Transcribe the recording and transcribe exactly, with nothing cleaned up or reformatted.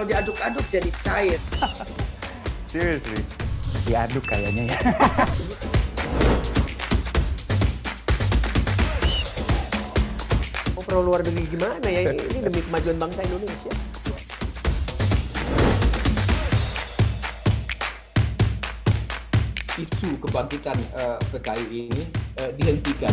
Kalau diaduk-aduk jadi cair. Seriously? Diaduk kayaknya ya. Oh, perlu luar negeri gimana ya? Ini, ini demi kemajuan bangsa Indonesia. Isu kebangkitan uh, P K I ini uh, dihentikan.